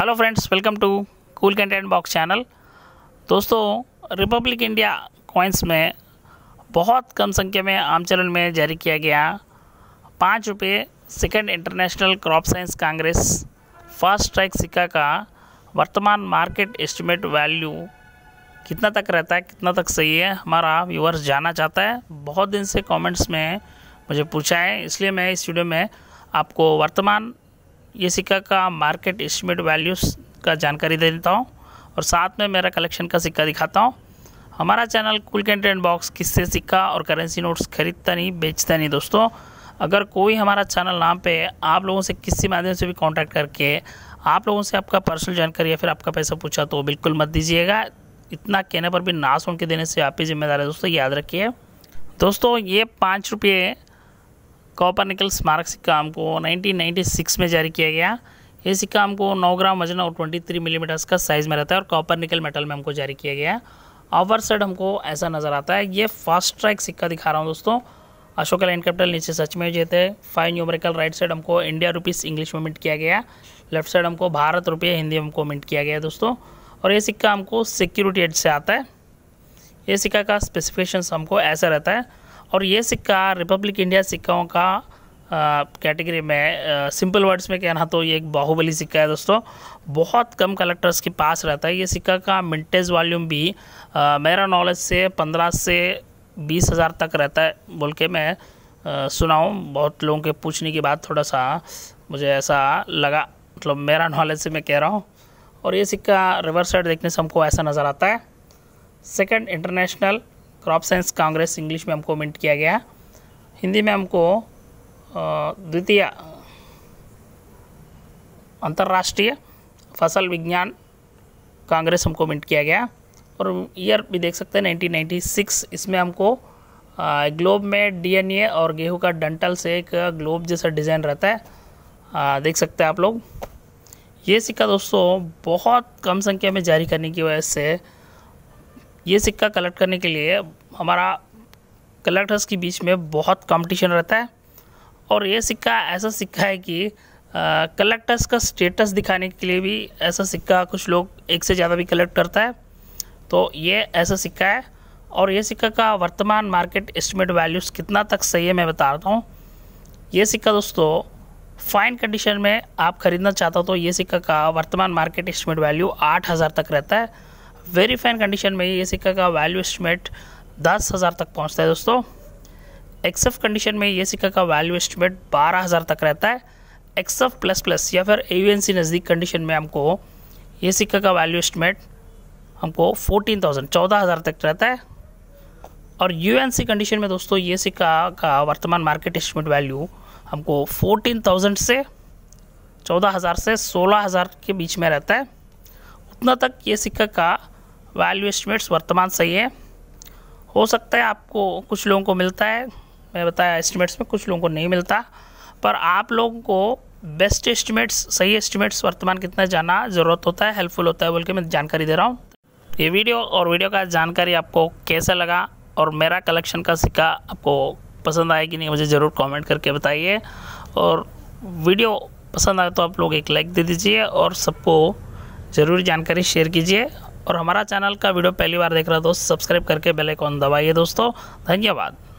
Hello friends, welcome to cool content box channel. दोस्तों, republic India coins में बहुत कम संख्या में आम चलन में जारी किया गया 5 रुपये second international crop science congress first strike सिक्का का वर्तमान मार्केट एस्टिमेट वैल्यू कितना तक रहता है, कितना तक सही है, हमारा व्यूअर्स जानना चाहता है। बहुत दिन से कॉमेंट्स में मुझे पूछा है, इसलिए मैं इस वीडियो में आपको वर्तमान ये सिक्का का मार्केट एस्टिमेट वैल्यूज़ का जानकारी दे देता हूँ और साथ में मेरा कलेक्शन का सिक्का दिखाता हूँ। हमारा चैनल कूल कंटेंट बॉक्स किससे सिक्का और करेंसी नोट्स खरीदता नहीं, बेचता नहीं। दोस्तों, अगर कोई हमारा चैनल नाम पे आप लोगों से किसी माध्यम से भी कांटेक्ट करके आप लोगों से आपका पर्सनल जानकारी या फिर आपका पैसा पूछा तो बिल्कुल मत दीजिएगा। इतना कहने पर भी ना सुन के देने से आप ही जिम्मेदार है दोस्तों, याद रखिए। दोस्तों, ये 5 रुपये कॉपर निकल स्मारक सिक्का हमको 1996 में जारी किया गया। ये सिक्का हमको 9 ग्राम वजन और 23 मिलीमीटर्स का साइज़ में रहता है और कॉपर निकल मेटल में हमको जारी किया गया। आवर साइड हमको ऐसा नज़र आता है। ये फास्ट स्ट्राइक सिक्का दिखा रहा हूँ दोस्तों। अशोक लाइन कैपिटल नीचे सच में जीते हैं। 5 न्यूमेरिकल राइट साइड हमको इंडिया रुपीस इंग्लिश में मिंट किया गया, लेफ्ट साइड हमको भारत रुपये हिंदी हमको मिंट किया गया दोस्तों। और ये सिक्का हमको सिक्योरिटी एड से आता है। ये सिक्का का स्पेसिफिकेशंस हमको ऐसा रहता है और ये सिक्का रिपब्लिक इंडिया सिक्काओं का कैटेगरी में सिंपल वर्ड्स में कहना तो ये एक बाहुबली सिक्का है दोस्तों। बहुत कम कलेक्टर्स के पास रहता है। ये सिक्का का मिंटेज वॉल्यूम भी मेरा नॉलेज से 15 से 20 हज़ार तक रहता है बोल के मैं सुना हूँ। बहुत लोगों के पूछने के बाद थोड़ा सा मुझे ऐसा लगा, मतलब मेरा नॉलेज से मैं कह रहा हूँ। और ये सिक्का रिवर्स साइड देखने से हमको ऐसा नज़र आता है। Second international crop science congress English में हमको मिंट किया गया। हिंदी में हमको द्वितीय अंतर्राष्ट्रीय फसल विज्ञान कांग्रेस हमको मिंट किया गया। और ईयर भी देख सकते हैं 1996। इसमें हमको ग्लोब में डीएनए और गेहूं का डंटल से एक ग्लोब जैसा डिज़ाइन रहता है, देख सकते हैं आप लोग। ये सिक्का दोस्तों बहुत कम संख्या में जारी करने की वजह से ये सिक्का कलेक्ट करने के लिए हमारा कलेक्टर्स के बीच में बहुत कंपटीशन रहता है। और ये सिक्का ऐसा सिक्का है कि कलेक्टर्स का स्टेटस दिखाने के लिए भी ऐसा सिक्का कुछ लोग एक से ज़्यादा भी कलेक्ट करता है। तो ये ऐसा सिक्का है। और ये सिक्का का वर्तमान मार्केट एस्टिमेट वैल्यूज़ कितना तक सही है मैं बता रहा हूँ। ये सिक्का दोस्तों फाइन कंडीशन में आप ख़रीदना चाहते हो तो ये सिक्का का वर्तमान मार्केट एस्टिमेट वैल्यू 8,000 तक रहता है। वेरी फाइन कंडीशन में ये सिक्का का वैल्यू एस्टिमेट 10,000 तक पहुंचता है दोस्तों। एक्सएफ कंडीशन में ये सिक्का का वैल्यू एस्टिमेट 12,000 तक रहता है। एक्सएफ प्लस प्लस या फिर एयूएनसी नज़दीक कंडीशन में हमको ये सिक्का का वैल्यू एस्टिमेट हमको 14,000 तक रहता है। और यूएनसी कंडीशन में दोस्तों ये सिक्का का वर्तमान मार्केट एस्टिमेट वैल्यू हमको 14,000 से 14,000 से 16,000 के बीच में रहता है। उतना तक ये सिक्का का वैल्यू एस्टिमेट्स वर्तमान सही है। हो सकता है आपको कुछ लोगों को मिलता है, मैं बताया एस्टिमेट्स में कुछ लोगों को नहीं मिलता, पर आप लोगों को बेस्ट एस्टिमेट्स, सही एस्टिमेट्स वर्तमान कितना जाना ज़रूरत होता है, हेल्पफुल होता है बोल के मैं जानकारी दे रहा हूँ। ये वीडियो और वीडियो का जानकारी आपको कैसा लगा और मेरा कलेक्शन का सिक्का आपको पसंद आया कि नहीं मुझे ज़रूर कॉमेंट करके बताइए। और वीडियो पसंद आए तो आप लोग एक लाइक दे दीजिए और सबको ज़रूर जानकारी शेयर कीजिए। और हमारा चैनल का वीडियो पहली बार देख रहा हो तो सब्सक्राइब करके बेल आइकॉन दबाइए दोस्तों। धन्यवाद।